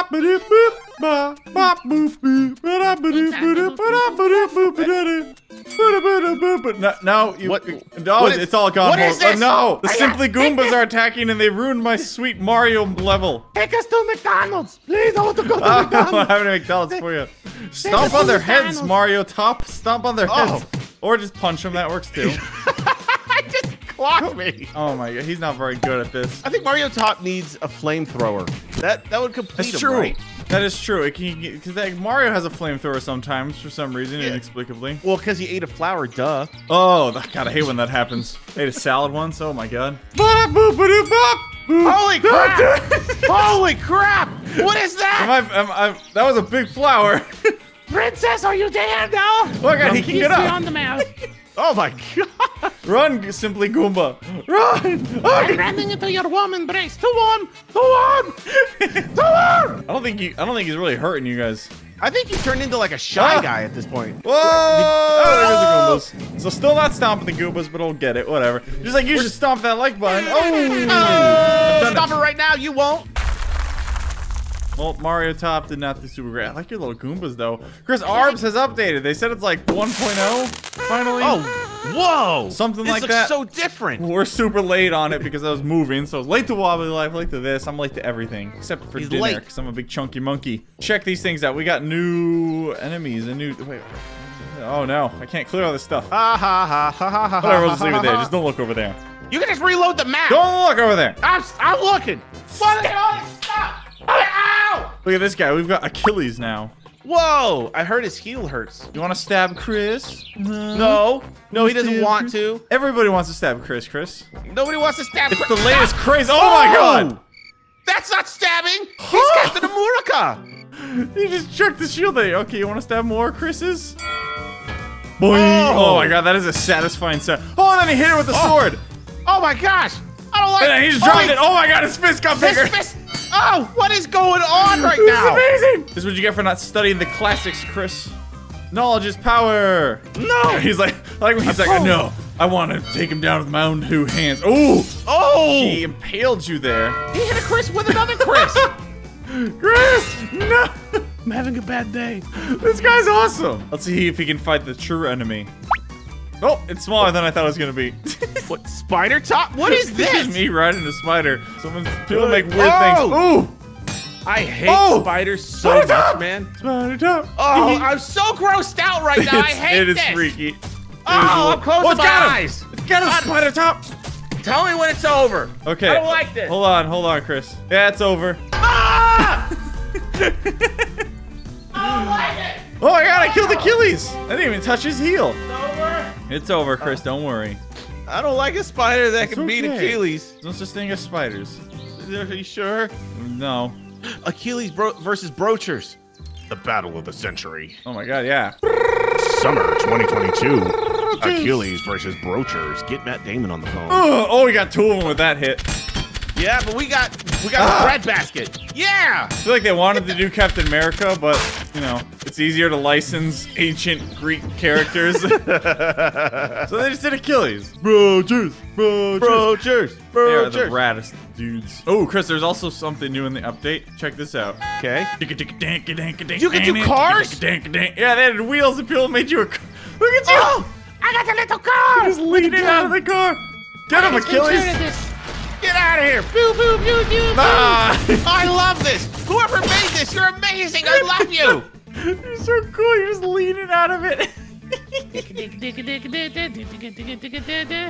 Now you. No, it's all gone. What is this? No, the Simply Goombas are attacking, and they ruined my sweet Mario level. Take us to McDonald's, please. I want to go to McDonald's. I have a McDonald's for you. Stomp on their heads, Mario. Top stomp on their heads, or just punch them. That works too. Clock me. Oh my god, he's not very good at this. I think Mario Top needs a flamethrower. That would complete him. That's true. Right? That is true. It can, because like, Mario has a flamethrower sometimes for some reason, inexplicably. Well, because he ate a flower, duh. Oh god, I hate when that happens. I ate a salad once. Oh my god. Holy crap! Holy crap! What is that? That was a big flower. Princess, are you there now? Look at he can get up. Beyond the mouth. Oh my god! Run, Simply Goomba! Run! I'm running into your warm embrace. Too warm! Too warm! Too warm! I don't think he's really hurting you guys. I think he turned into like a shy guy at this point. Whoa! Oh, there's the Goombas. So still not stomping the Goombas, but I'll get it. Whatever. Just like you should stomp that like button. Oh! Stomp it right now. You won't. Well, Mario Top did not do super great. I like your little Goombas, though. Chris, ARBS has updated. They said it's like 1.0, finally. Oh, whoa. Something like that. This looks so different. We're super late on it because I was moving. So I was late to Wobbly Life, late to this. I'm late to everything, except for dinner, because I'm a big chunky monkey. Check these things out. We got new enemies and new... Wait. Oh, no. I can't clear all this stuff. Ha, ha, ha, ha, ha, ha. Whatever, we'll just leave it there. Just don't look over there. You can just reload the map. Don't look over there. I'm looking. What is all this stuff? Ow! Look at this guy. We've got Achilles now. Whoa! I heard his heel hurts. You want to stab Chris? No, he doesn't want to. Everybody wants to stab Chris, Nobody wants to stab Chris. It's the latest craze. Oh my god! That's not stabbing! He's Captain America! You just jerked the shield there. Okay, you want to stab more Chris's? Boing! Oh my god, that is a satisfying sound. Oh, and then he hit her with the sword! Oh my gosh! I don't like it! And he just dropped it! Oh my god, his fist got bigger! Oh, what is going on right now? This is amazing. This is what you get for not studying the classics, Chris. Knowledge is power. No. He's like no, I want to take him down with my own two hands. Oh, he impaled you there. He hit a Chris with another Chris. Chris, no. I'm having a bad day. This guy's awesome. Let's see if he can fight the true enemy. Oh, it's smaller than I thought it was gonna be. What, spider top? What is this? This is me riding a spider. People make weird things. Ooh! I hate spiders so much, man. Spider top. Oh, I'm so grossed out right now. I hate this. It is freaky. Oh, I'm closing my eyes. It's got a spider top. Tell me when it's over. Okay. I don't like this. Hold on, Chris. Yeah, it's over. Ah! I don't like it. Oh my god, I killed Achilles. I didn't even touch his heel. It's over, Chris. Don't worry. I don't like a spider that can beat Achilles. There's no such thing as spiders. Are you sure? No. Achilles versus Brochers. The battle of the century. Oh my god, yeah. Summer 2022. Achilles versus Brochers. Get Matt Damon on the phone. Oh, we got two of them with that hit. Yeah, but we got a bread basket. Yeah. I feel like they wanted to do Captain America, but you know, it's easier to license ancient Greek characters. So they just did Achilles. Bro, cheers. They're the raddest dudes. Oh, Chris, there's also something new in the update. Check this out. Okay. You can do cars? Yeah, they had wheels and people made you a car. Look at you! Oh, I got the little car! He's leaning out of the car. Get him, Achilles! Get out of here! Boo, boo, boo, boo, boo! I love this! Whoever made this, you're amazing! I love you! You're so cool, you're just leaning out of it.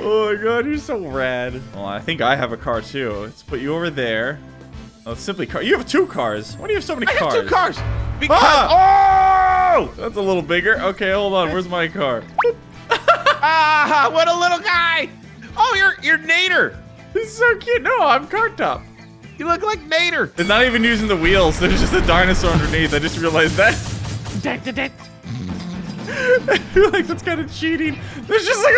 Oh my god, you're so rad. Well, I think I have a car too. Let's put you over there. Oh, it's Simply Car. You have two cars. Why do you have so many cars? I have two cars! Because. Oh! That's a little bigger. Okay, hold on. Where's my car? Ah, what a little guy! Oh, you're Nader! This is so cute. No, I'm Car Top. You look like Nader. It's not even using the wheels. There's just a dinosaur underneath. I just realized that. I feel like that's kind of cheating. There's just like a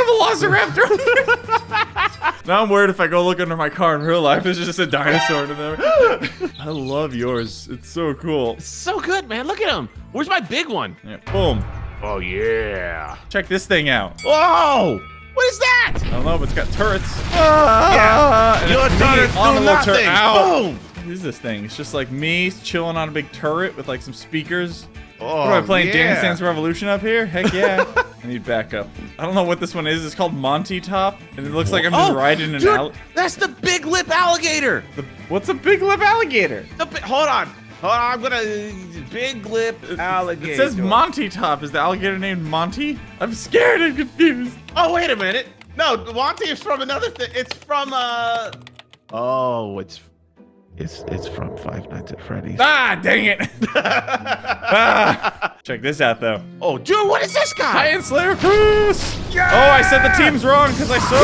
velociraptor. Now I'm worried if I go look under my car in real life, there's just a dinosaur in there. I love yours. It's so cool. It's so good, man. Look at him. Where's my big one? Yeah, boom. Oh, yeah. Check this thing out. Whoa. What is that? I don't know, but it's got turrets. Yeah. Your turrets do nothing. Boom. What is this thing? It's just like me chilling on a big turret with like some speakers. Oh, what am I playing? Dance Dance Revolution up here? Heck yeah. I need backup. I don't know what this one is. It's called Monty Top, and it looks like I'm just riding an alligator. That's the big lip alligator. What's a big lip alligator? Hold on. Hold on. I'm gonna big lip alligator. It says Monty Top. Is the alligator named Monty? I'm scared. I'm confused. Oh wait a minute. No, Monty is from another thing. It's from Oh, it's from Five Nights at Freddy's. Ah, dang it! Ah. Check this out, though. Oh, dude, what is this guy? Titan Slayer Cruise! Yeah! Oh, I said the team's wrong because I saw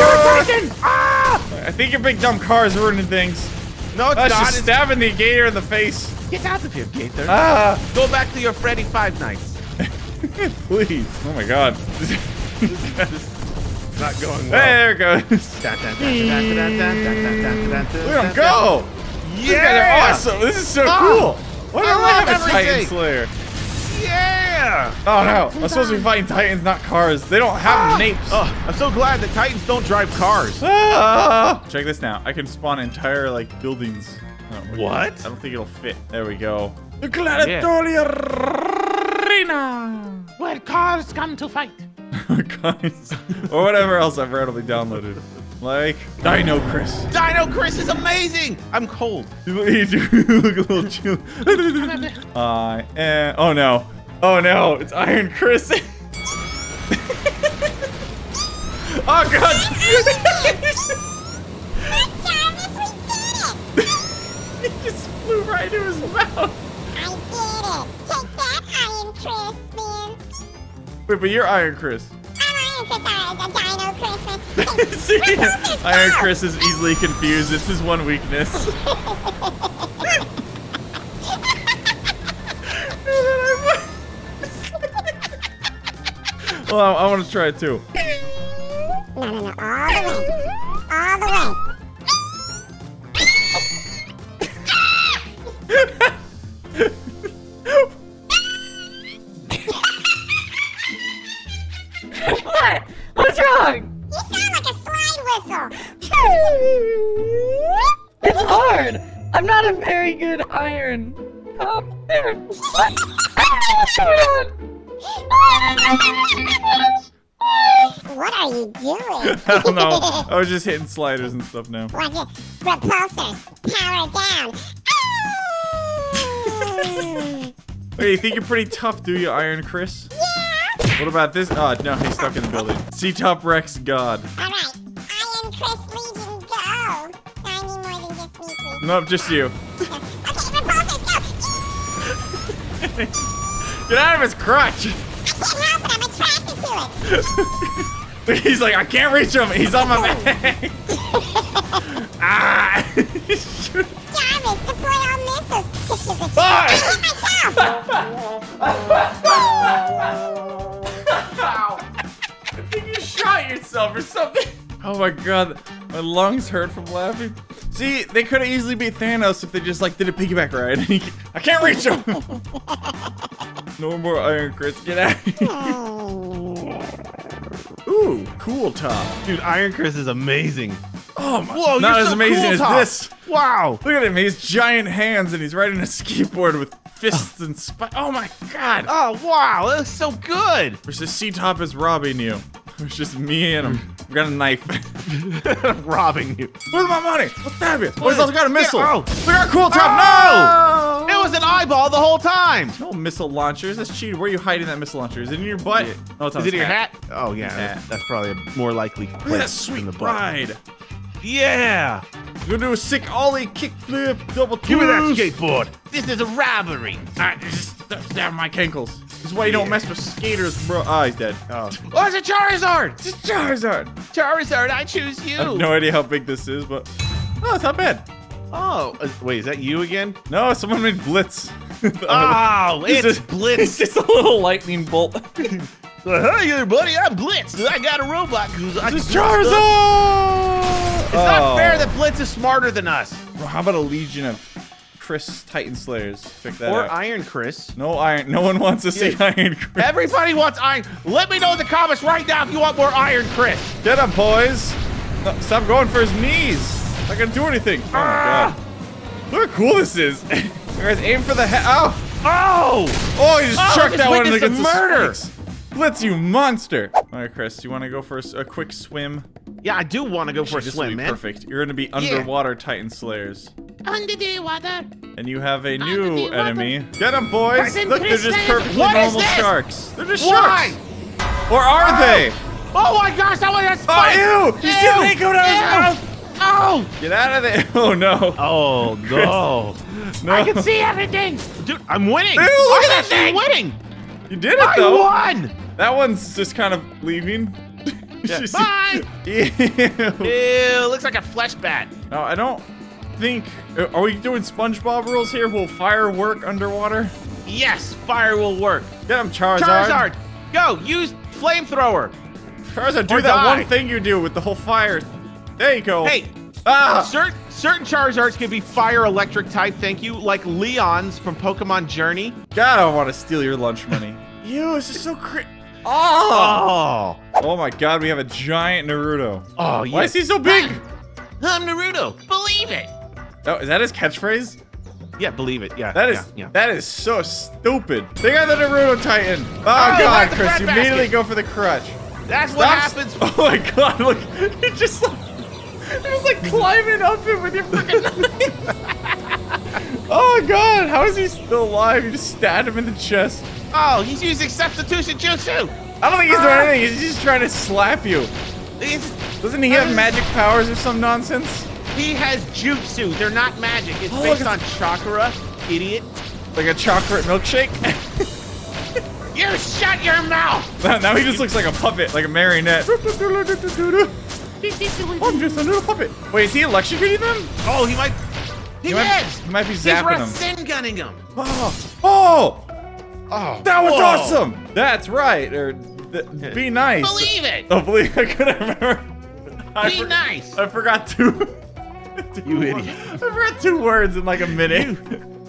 it. Ah! I think your big dumb car is ruining things. No, it's not. It's stabbing the gator in the face. Get out of here, gator. Ah! Go back to your Freddy Five Nights. Please. Oh my God. Not going well. Hey, there it goes. Let him go. These guys are awesome. This is so cool. What do I have a Titan Slayer? Yeah. Oh no, I'm supposed to be fighting Titans, not cars. They don't have napes. Oh, I'm so glad that Titans don't drive cars. Check this now. I can spawn entire like buildings. Oh, what? I don't think it'll fit. There we go. The gladiatorial arena. Where cars come to fight. Or whatever else I've readily downloaded. Like Dino Chris. Dino Chris is amazing. I'm cold. You look a little chill. Oh no. Oh no. It's Iron Chris. Oh God. He just flew right into his mouth. I did it. Take that, Iron Chris, man. Wait, but you're Iron Chris. Iron Chris is easily confused. This is one weakness. Well, I want to try it too. No, all the way. What's wrong? You sound like a slide whistle. It's hard. I'm not a very good iron. There. What? I don't know what's going on. What are you doing? I don't know. I was just hitting sliders and stuff now. Repulsors, power down. Oh. Wait, you think you're pretty tough, do you, Iron Chris? Yeah. What about this? Oh, no, he's stuck in the building. C-Top Rex God. All right. Iron Chris Legion, go. I need more than just me, please. Nope, just you. Okay, repulsors, go. Get out of his crutch. I can't help it. I'm attracted to it. He's like, I can't reach him. He's on my back. Ah. Jarvis, deploy all missiles. I hit myself. I think you shot yourself or something. Oh my God, my lungs hurt from laughing. See, they could have easily beat Thanos if they just like did a piggyback ride. I can't reach him. No more Iron Chris, get out of here. Ooh, cool top. Dude, Iron Chris is amazing. Oh my, whoa, not as so amazing cool as top. This. Wow. Look at him, he has giant hands and he's riding a skateboard with fists and spikes. Oh my God. Oh wow, that looks so good. Which the C-Top is robbing you. It's just me and him. I've got a knife. I'm robbing you. Where's my money? I'll stab you. Where's also got a missile? Yeah. Oh. Look at our cool top. Oh. No! It was an eyeball the whole time. No missile launchers. That's cheating. Where are you hiding that missile launcher? Is it in your butt? Yeah. Oh, it's on Is it in your hat? Oh yeah, that's probably a more likely place. Look at that sweet ride. Yeah! We're gonna do a sick ollie, kickflip, double twist. Give me that skateboard. This is a robbery. Alright, just stab my ankles. This is why you don't mess with skaters, bro. Ah, he's dead. Oh. Oh, it's a Charizard! It's a Charizard! Charizard, I choose you! I have no idea how big this is, but... Oh, it's not bad. Oh, wait, is that you again? No, someone made Blitz. Oh, it's Blitz. It's just a little lightning bolt. Hey there, buddy, I'm Blitz. I got a robot. This is Charizard! It's not fair that Blitz is smarter than us. Well, how about a legion of Chris Titan Slayers? Check that out. Or Iron Chris. No Iron. No one wants to see Iron Chris. Everybody wants Iron. Let me know in the comments right now if you want more Iron Chris. Get him, boys. No, stop going for his knees. I can't do anything. Oh my God. Look how cool this is. Guys, aim for the head. Oh! Oh! Oh, you just chucked that one against the murder. Blitz, you monster. All right, Chris, you want to go for a quick swim? Yeah, I do want to go for a swim, man. Perfect. You're going to be underwater Titan Slayers. Under the water. And you have a new enemy. Get them, boys. Look, they're just perfectly normal sharks. They're just sharks. Or are they? Oh my gosh, that was a spike. Oh, ew. You see the thing go down his mouth? Oh! Get out of there! Oh no! Oh no! No! I can see everything, dude. I'm winning. Ew, look at that thing! Winning! You did it though. I won. That one's just kind of leaving. Yeah. Bye. Ew! Looks like a flesh bat. No, I don't think. Are we doing SpongeBob rules here? Will fire work underwater? Yes, fire will work. Get him, Charizard! Go! Use flamethrower. Charizard, do or that one thing you do with the whole fire. There you go. Hey, certain Charizards can be fire electric type, thank you, like Leon's from Pokemon Journey. God, I want to steal your lunch money. Ew, this is so crazy. Oh! Oh my god, we have a giant Naruto. Oh, yeah. Why is he so big? I'm Naruto. Believe it. Oh, is that his catchphrase? Yeah, believe it. Yeah. That is that is so stupid. They got the Naruto Titan. Oh, god, Chris, you immediately go for the crutch. That's what happens. Oh my god, look. He just like climbing up it with your freaking knife. Oh god, how is he still alive? You just stabbed him in the chest. Oh, he's using substitution jutsu. I don't think he's doing anything. He's just trying to slap you. Doesn't he have magic powers or some nonsense? He has jutsu. They're not magic. It's based on chakra, idiot. Like a chocolate milkshake? You shut your mouth. Now he just looks like a puppet, like a marionette. I'm just a little puppet. Wait, is he electrocuting them? Oh, he might. He might be zapping them. He's Rasengan-ing them. Oh! Oh! Oh! That was awesome. That's right. Or be nice. Believe it. Oh, believe it. I couldn't remember. Be nice. I forgot you idiot. I forgot 2 words in like a minute.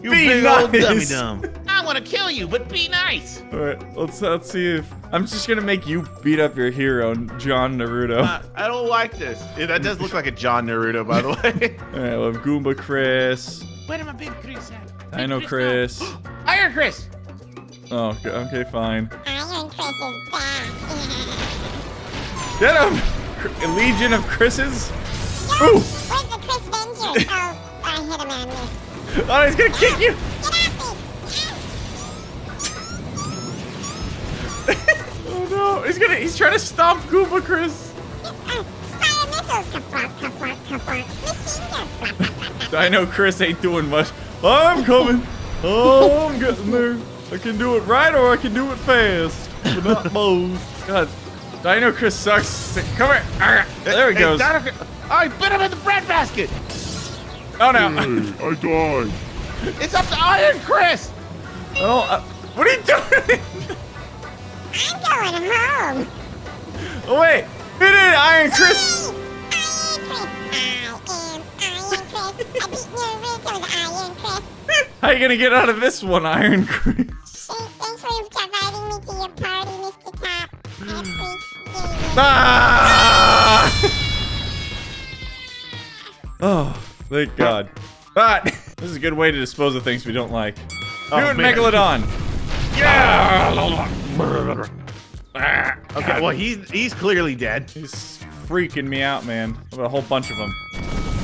You big old dummy dumb. I want to kill you, but be nice. All right, let's see if I'm just gonna make you beat up your hero, John Naruto. I don't like this. Yeah, that does look like a John Naruto, by the way. All right, well, Goomba Chris. Where am I, Big Chris at? Dino Chris. Iron Chris. Oh, okay, fine. Iron Chris is back. Get him! Legion of Chris's. Yes. Ooh. Where's the Chris Avenger? Oh, I hit him on this. Oh, he's gonna kick you! Oh no, he's trying to stomp Goomba Chris. I know Chris ain't doing much. I'm coming. Oh, I'm getting there. I can do it right or I can do it fast. But not both. God, Dino Chris sucks. Come here. There he goes. I bit him in the bread basket. Oh no! Hey, I died. It's up to Iron Chris. Oh, what are you doing? I'm going home. Oh wait, it is Iron Chris. I am Iron Chris. I beat Naruto's Iron Chris. How you gonna get out of this one, Iron Chris? Thanks for inviting me to your party, Mr. Top. I appreciate it. Oh. Thank God. But this is a good way to dispose of things we don't like. Mutant Megalodon. Yeah. Okay. Well, he's clearly dead. He's freaking me out, man. A whole bunch of them.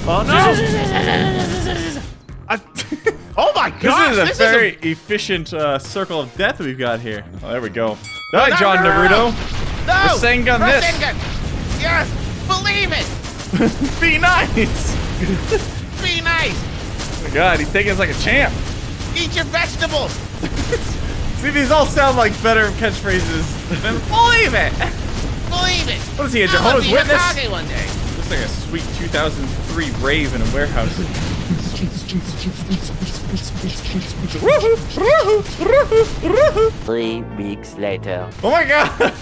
Oh no! Oh my God! This is a very efficient circle of death we've got here. Oh, there we go. Die, John Naruto. No. Rasengan this. Yes. Believe it. Be nice. Be nice! Oh my god, he's taking us like a champ! Eat your vegetables! See, these all sound like better catchphrases than believe it! Believe it! What is he, a Jehovah's Witness? One day. Looks like a sweet 2003 rave in a warehouse. Three weeks later. Oh my god!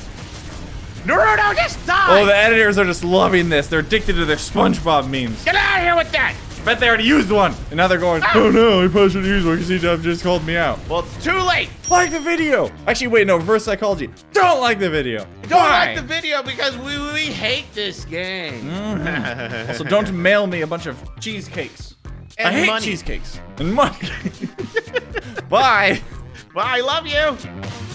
Naruto just died! Oh, the editors are just loving this. They're addicted to their SpongeBob memes. Get out of here with that! I bet they already used one. And now they're going, oh no, I probably should use one because C-Dub just called me out. Well, it's too late. Like the video. Actually, wait, no, reverse psychology. Don't like the video. Why? Don't like the video because we hate this game. Mm-hmm. Also, don't mail me a bunch of cheesecakes. And I hate money. Cheesecakes. And money. Bye. Bye. I love you.